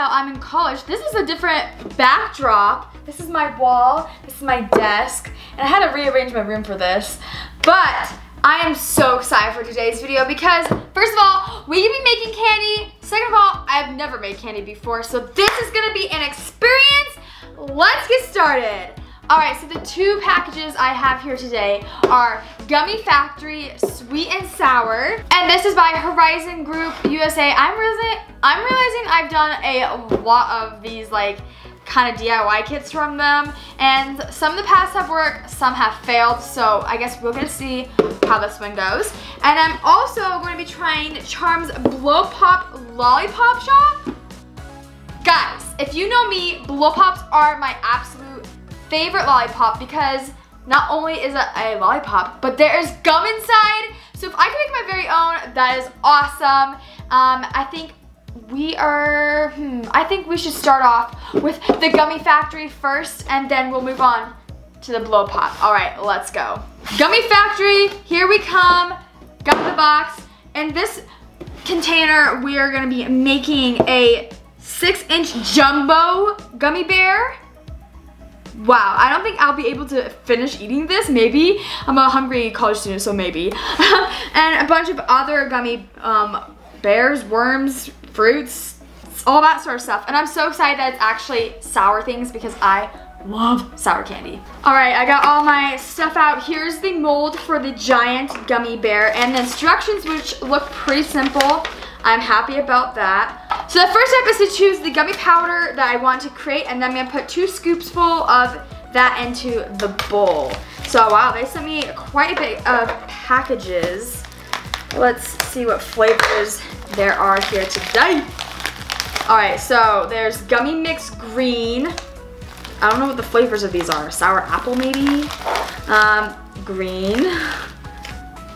I'm in college. This is a different backdrop. This is my wall. This is my desk. And I had to rearrange my room for this. But I am so excited for today's video because, first of all, we can be making candy. Second of all, I've never made candy before. So this is gonna be an experience. Let's get started. All right, so the two packages I have here today are Gummy Factory Sweet and Sour. And this is by Horizon Group USA. I'm realizing I've done a lot of these like kind of DIY kits from them, and some of the past have worked, some have failed, so I guess we're gonna see how this one goes. And I'm also going to be trying Charm's Blow Pop Lollipop Shop. Guys, if you know me, blow pops are my absolute favorite lollipop because not only is it a lollipop, but there is gum inside. So if I can make my very own, that is awesome. I think we should start off with the Gummy Factory first, and then we'll move on to the blow pop. All right, let's go. Gummy Factory, here we come. Got the box. In this container, we are gonna be making a 6-inch jumbo gummy bear. Wow, I don't think I'll be able to finish eating this. Maybe. I'm a hungry college student, so maybe. And a bunch of other gummy bears, worms, fruits, all that sort of stuff. And I'm so excited that it's actually sour things because I love sour candy. All right, I got all my stuff out. Here's the mold for the giant gummy bear and the instructions, which look pretty simple. I'm happy about that. So the first step is to choose the gummy powder that I want to create, and then I'm gonna put 2 scoops full of that into the bowl. So wow, they sent me quite a bit of packages. Let's see what flavors there are here today. All right, so there's gummy mix green. I don't know what the flavors of these are. Sour apple maybe? Green,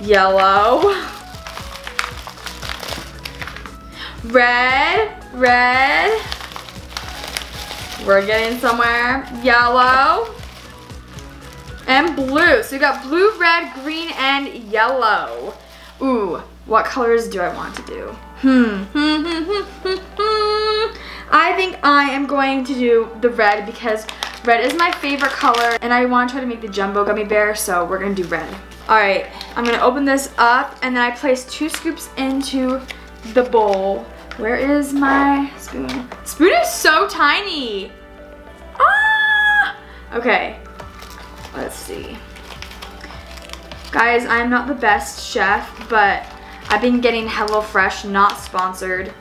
yellow, red, we're getting somewhere, yellow, and blue. So we got blue, red, green, and yellow. Ooh, what colors do I want to do? I think I am going to do the red because red is my favorite color, and I want to try to make the jumbo gummy bear, so we're gonna do red. All right, I'm gonna open this up, and then I place 2 scoops into the bowl. Where is my spoon? Spoon is so tiny. Ah! Okay, let's see. Guys, I'm not the best chef, but I've been getting HelloFresh, not sponsored,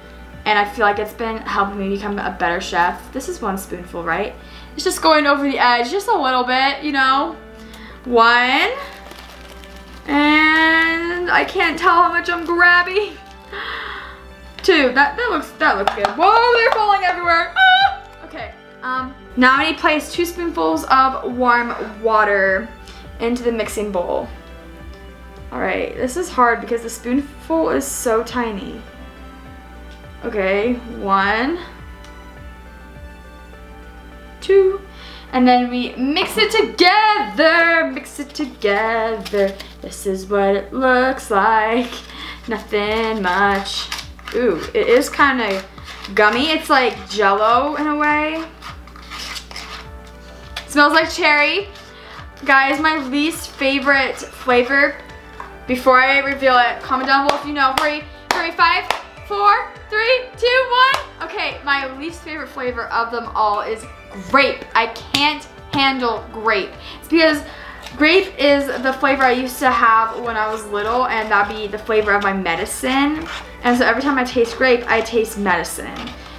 and I feel like it's been helping me become a better chef. This is 1 spoonful, right? It's just going over the edge, just a little bit, you know? 1, and I can't tell how much I'm grabbing. 2, that looks good. Whoa, they're falling everywhere. Ah! Okay, now I need to place 2 spoonfuls of warm water into the mixing bowl. All right, this is hard because the spoonful is so tiny. Okay, 1, 2, and then we mix it together, This is what it looks like. Nothing much. Ooh, it is kind of gummy. It's like jello in a way. It smells like cherry. Guys, my least favorite flavor. Before I reveal it, comment down below if you know. Hurry, 5, 4, 3, 2, 1. Okay, my least favorite flavor of them all is grape. I can't handle grape. It's because grape is the flavor I used to have when I was little, and that'd be the flavor of my medicine. And so every time I taste grape, I taste medicine.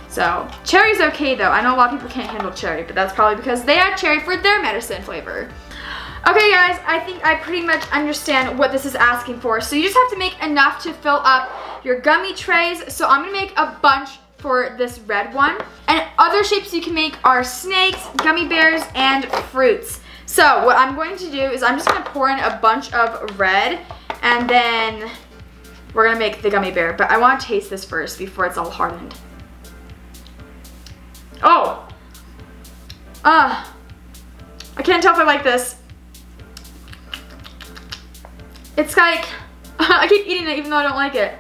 So cherry's okay though. I know a lot of people can't handle cherry, but that's probably because they add cherry for their medicine flavor. Okay guys, I think I pretty much understand what this is asking for. So you just have to make enough to fill up your gummy trays. So I'm gonna make a bunch for this red one. And other shapes you can make are snakes, gummy bears, and fruits. So what I'm going to do is I'm just going to pour in a bunch of red, and then we're going to make the gummy bear. But I want to taste this first before it's all hardened. Oh! I can't tell if I like this. It's like, I keep eating it even though I don't like it.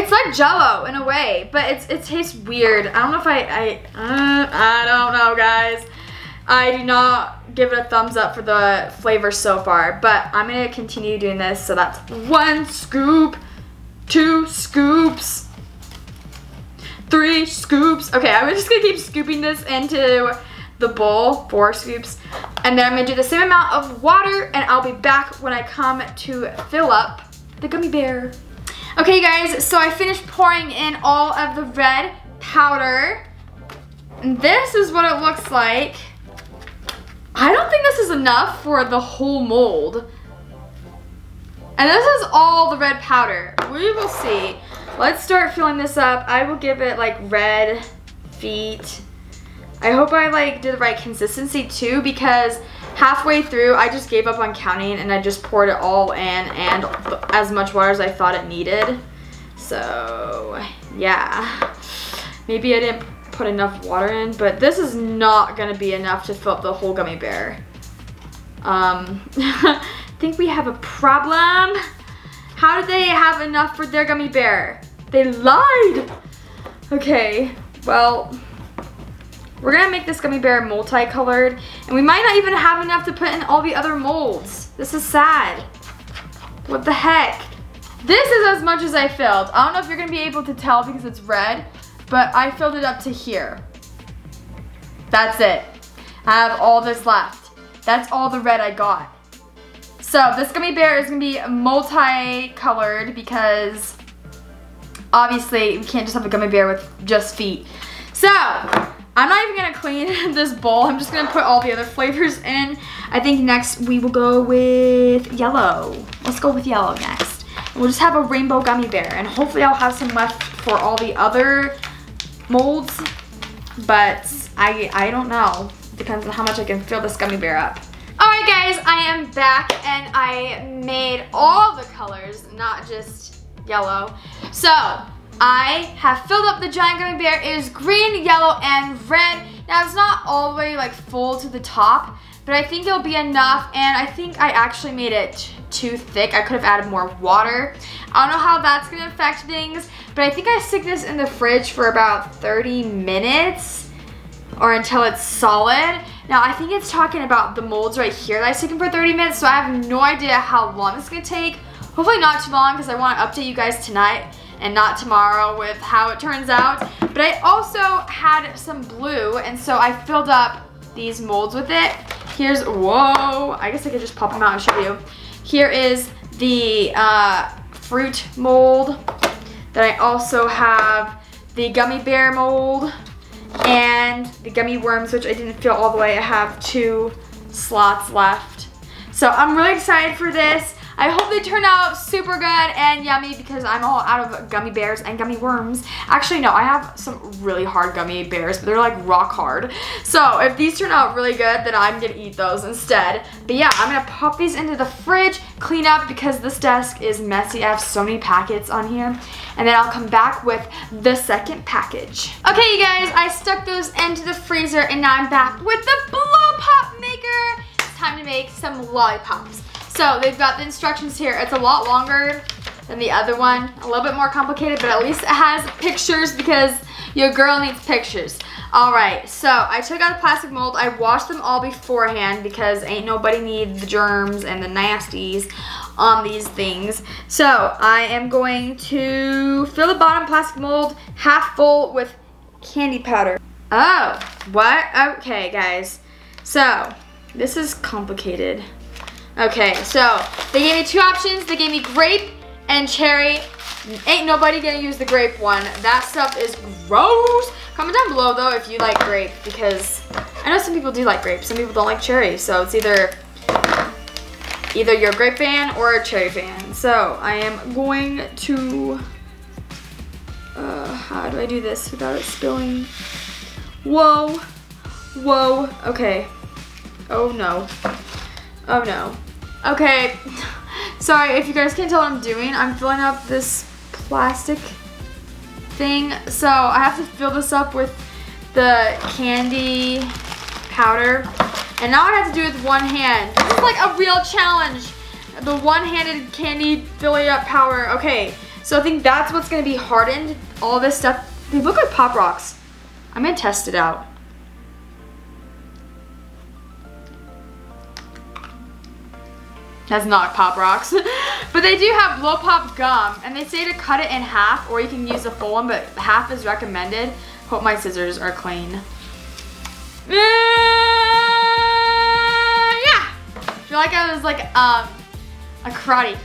It's like Jell-O in a way, but it tastes weird. I don't know if I don't know, guys. I do not give it a thumbs up for the flavor so far, but I'm gonna continue doing this. So that's 1 scoop, 2 scoops, 3 scoops. Okay, I'm just gonna keep scooping this into the bowl, 4 scoops. And then I'm gonna do the same amount of water, and I'll be back when I come to fill up the gummy bear. Okay guys, so I finished pouring in all of the red powder. This is what it looks like. I don't think this is enough for the whole mold. And this is all the red powder. We will see. Let's start filling this up. I will give it like red feet. I hope I like did the right consistency too, because halfway through I just gave up on counting and I just poured it all in and as much water as I thought it needed. So yeah, maybe I didn't put enough water in, but this is not gonna be enough to fill up the whole gummy bear. I think we have a problem. How did they have enough for their gummy bear? They lied. Okay, well, we're gonna make this gummy bear multicolored, and we might not even have enough to put in all the other molds. This is sad. What the heck? This is as much as I filled. I don't know if you're gonna be able to tell because it's red, but I filled it up to here. That's it. I have all this left. That's all the red I got. So this gummy bear is gonna be multicolored because obviously we can't just have a gummy bear with just feet. So I'm not even gonna clean this bowl. I'm just gonna put all the other flavors in. I think next we will go with yellow. Let's go with yellow next. We'll just have a rainbow gummy bear, and hopefully I'll have some left for all the other molds, but I don't know. Depends on how much I can fill this gummy bear up. All right guys, I am back and I made all the colors, not just yellow. So I have filled up the giant gummy bear. It is green, yellow, and red. Now it's not all the way like full to the top, but I think it'll be enough, and I think I actually made it too thick. I could have added more water. I don't know how that's gonna affect things, but I think I stick this in the fridge for about 30 minutes or until it's solid. Now I think it's talking about the molds right here that I stick in for 30 minutes, so I have no idea how long it's gonna take. Hopefully not too long, because I wanna update you guys tonight and not tomorrow with how it turns out. But I also had some blue, and so I filled up these molds with it. Here's, whoa, I guess I could just pop them out and show you. Here is the fruit mold. Then I also have the gummy bear mold and the gummy worms, which I didn't fill all the way. I have 2 slots left. So I'm really excited for this. I hope they turn out super good and yummy, because I'm all out of gummy bears and gummy worms. Actually, no, I have some really hard gummy bears, but they're like rock hard. So if these turn out really good, then I'm gonna eat those instead. But yeah, I'm gonna pop these into the fridge, clean up because this desk is messy. I have so many packets on here. And then I'll come back with the second package. Okay, you guys, I stuck those into the freezer, and now I'm back with the blow pop maker. It's time to make some lollipops. So they've got the instructions here. It's a lot longer than the other one, a little bit more complicated, but at least it has pictures because your girl needs pictures. All right, so I took out a plastic mold. I washed them all beforehand because ain't nobody need the germs and the nasties on these things. So I am going to fill the bottom plastic mold half full with candy powder. Oh, what? Okay, guys. So this is complicated. Okay, so they gave me 2 options. They gave me grape and cherry. Ain't nobody gonna use the grape one. That stuff is gross. Comment down below though if you like grape, because I know some people do like grape. Some people don't like cherry. So it's either you're a grape fan or a cherry fan. So I am going to, how do I do this without it spilling? Whoa, Whoa, okay. Oh no. Oh no. Okay, sorry if you guys can't tell what I'm doing. I'm filling up this plastic thing. So I have to fill this up with the candy powder. And now I have to do it with one hand. This is like a real challenge. The one-handed candy filling up powder. Okay, so I think that's what's gonna be hardened. All this stuff. They look like Pop Rocks. I'm gonna test it out. That's not Pop Rocks. But they do have Blow Pop gum, and they say to cut it in half, or you can use a full one, but half is recommended. Hope my scissors are clean. Yeah! I feel like I was like a karate.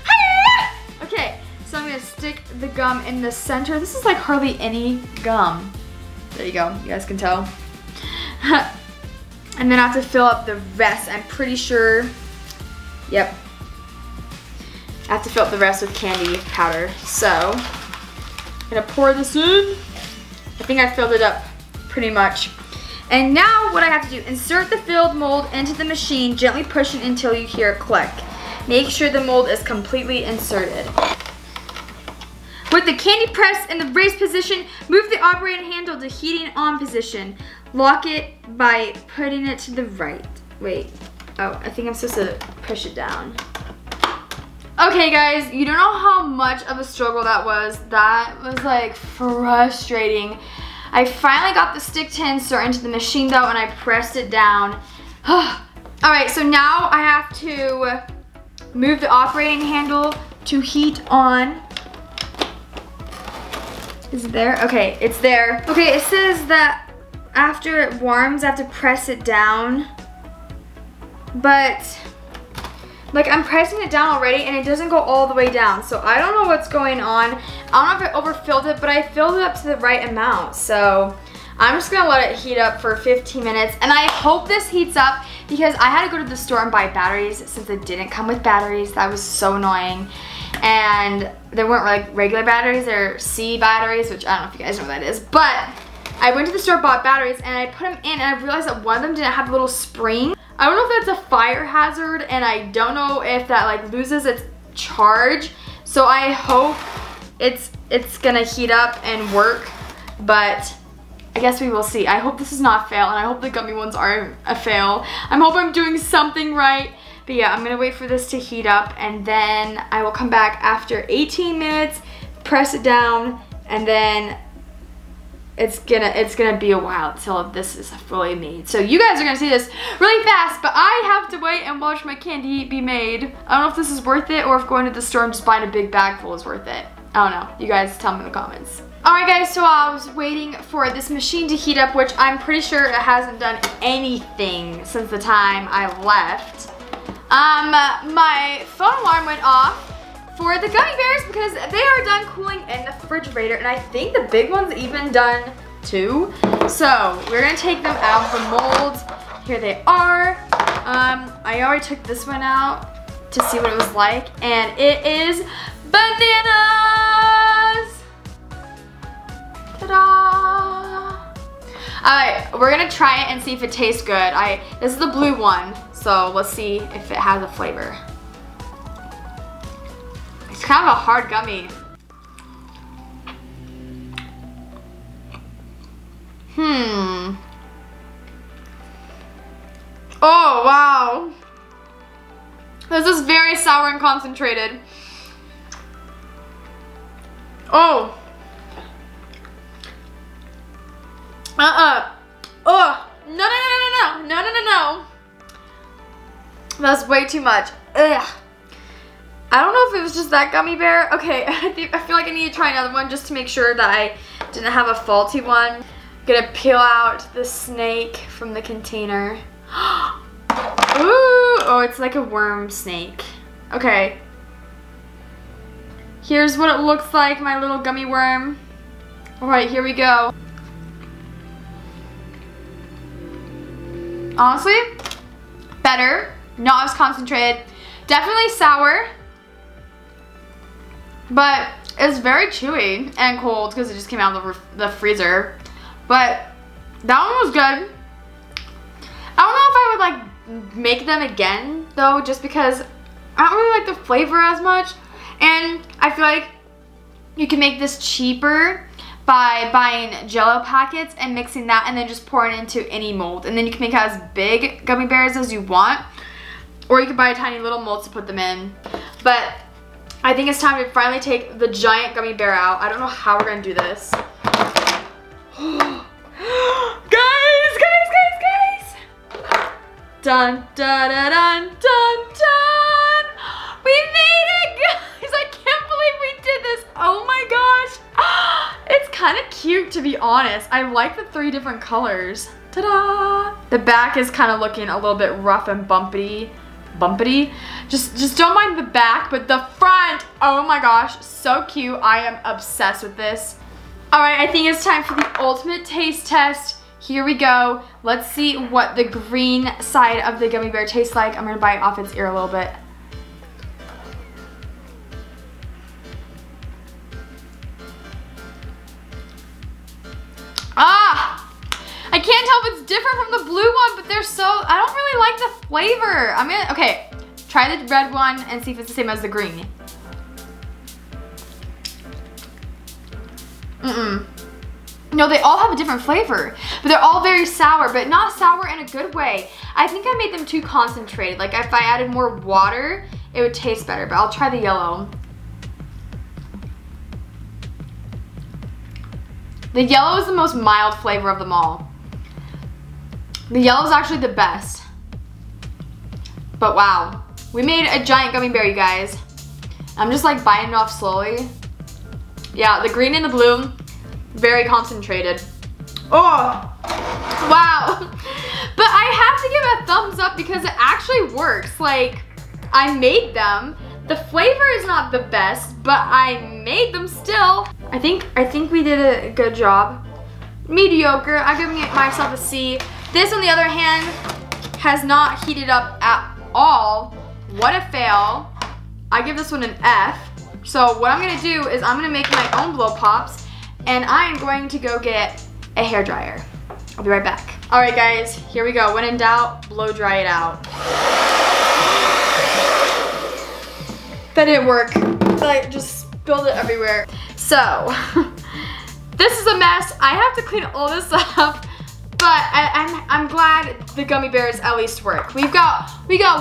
Okay, so I'm gonna stick the gum in the center. This is like hardly any gum. There you go, you guys can tell. And then I have to fill up the rest, I'm pretty sure. Yep. I have to fill up the rest with candy powder. So, I'm gonna pour this in. I think I filled it up pretty much. And now what I have to do, insert the filled mold into the machine, gently push it until you hear a click. Make sure the mold is completely inserted. With the candy press in the raised position, move the operating handle to heating on position. Lock it by putting it to the right. Wait. Oh, I think I'm supposed to push it down. Okay guys, you don't know how much of a struggle that was. That was like frustrating. I finally got the stick to insert into the machine though, and I pressed it down. All right, so now I have to move the operating handle to heat on. Is it there? Okay, it's there. Okay, it says that after it warms, I have to press it down. But like I'm pressing it down already and it doesn't go all the way down. So I don't know what's going on. I don't know if I overfilled it, but I filled it up to the right amount. So I'm just gonna let it heat up for 15 minutes. And I hope this heats up because I had to go to the store and buy batteries since it didn't come with batteries. That was so annoying. And there weren't like regular batteries, they're C batteries, which I don't know if you guys know what that is. But I went to the store, bought batteries, and I put them in, and I realized that one of them didn't have a little spring. I don't know if that's a fire hazard, and I don't know if that like loses its charge. So I hope it's gonna heat up and work, but I guess we will see. I hope this is not a fail, and I hope the gummy ones aren't a fail. I hope I'm doing something right. But yeah, I'm gonna wait for this to heat up, and then I will come back after 18 minutes, press it down, and then it's gonna be a while till this is fully made. So you guys are gonna see this really fast, but I have to wait and watch my candy be made. I don't know if this is worth it or if going to the store and just buying a big bag full is worth it. I don't know. You guys tell me in the comments. Alright guys, so I was waiting for this machine to heat up, which I'm pretty sure it hasn't done anything since the time I left. My phone alarm went off for the gummy bears because they are done cooling in the refrigerator, and I think the big one's even done too. So we're gonna take them out of the mold. Here they are. I already took this one out to see what it was like, and it is bananas! Ta-da! Alright, we're gonna try it and see if it tastes good. This is the blue one, so let's see if it has a flavor. It's kind of a hard gummy. Oh, wow. This is very sour and concentrated. Oh. Oh. No. That's way too much. Ugh. I don't know if it was just that gummy bear. Okay, I feel like I need to try another one just to make sure that I didn't have a faulty one. I'm gonna peel out the snake from the container. Ooh, oh, it's like a worm snake. Okay. Here's what it looks like, my little gummy worm. All right, here we go. Honestly, better, not as concentrated. Definitely sour. But it's very chewy and cold because it just came out of the freezer. But that one was good. I would like make them again though, just because I don't really like the flavor as much, and I feel like you can make this cheaper by buying Jell-O packets and mixing that and then just pouring it into any mold, and then you can make as big gummy bears as you want, or you can buy tiny little molds to put them in. But I think it's time to finally take the giant gummy bear out. I don't know how we're gonna do this. Guys! Dun, dun, dun, dun, dun, dun! We made it, guys! I can't believe we did this. Oh my gosh! It's kind of cute, to be honest. I like the three different colors. Ta-da! The back is kind of looking a little bit rough and bumpy. Bumpity, just don't mind the back, but the front, oh my gosh, so cute. I am obsessed with this. All right, I think it's time for the ultimate taste test. Here we go. Let's see what the green side of the gummy bear tastes like. I'm gonna bite off its ear a little bit. I can't tell if it's different from the blue one, but they're so, I don't really like the flavor. I'm gonna, okay, try the red one and see if it's the same as the green. Mm-mm. No, they all have a different flavor, but they're all very sour, but not sour in a good way. I think I made them too concentrated. Like if I added more water, it would taste better, but I'll try the yellow. The yellow is the most mild flavor of them all. The yellow is actually the best. But wow, we made a giant gummy bear, you guys. I'm just like biting it off slowly. Yeah, the green and the blue, very concentrated. Oh, wow. But I have to give it a thumbs up because it actually works. Like, I made them. The flavor is not the best, but I made them still. I think we did a good job. Mediocre, I'm giving it myself a C. This, on the other hand, has not heated up at all. What a fail. I give this one an F. So what I'm gonna do is I'm gonna make my own blow pops, and I am going to go get a hairdryer. I'll be right back. All right, guys, here we go. When in doubt, blow dry it out. That didn't work, but I just spilled it everywhere. So, this is a mess. I have to clean all this up. But I'm glad the gummy bears at least work. We got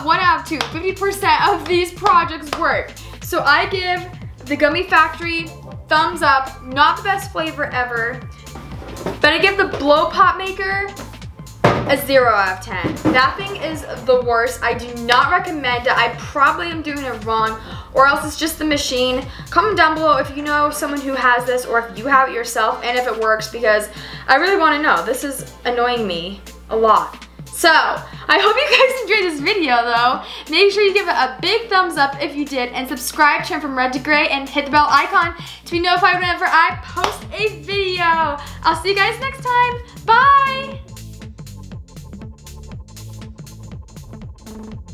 one out of two, 50% of these projects work. So I give the Gummy Factory thumbs up, not the best flavor ever. But I give the Blow Pop Maker a 0 out of 10. That thing is the worst. I do not recommend it. I probably am doing it wrong, or else it's just the machine. Comment down below if you know someone who has this, or if you have it yourself, and if it works, because I really want to know. This is annoying me a lot. So, I hope you guys enjoyed this video though. Make sure you give it a big thumbs up if you did, and subscribe, turn from red to gray, and hit the bell icon to be notified whenever I post a video. I'll see you guys next time. Bye!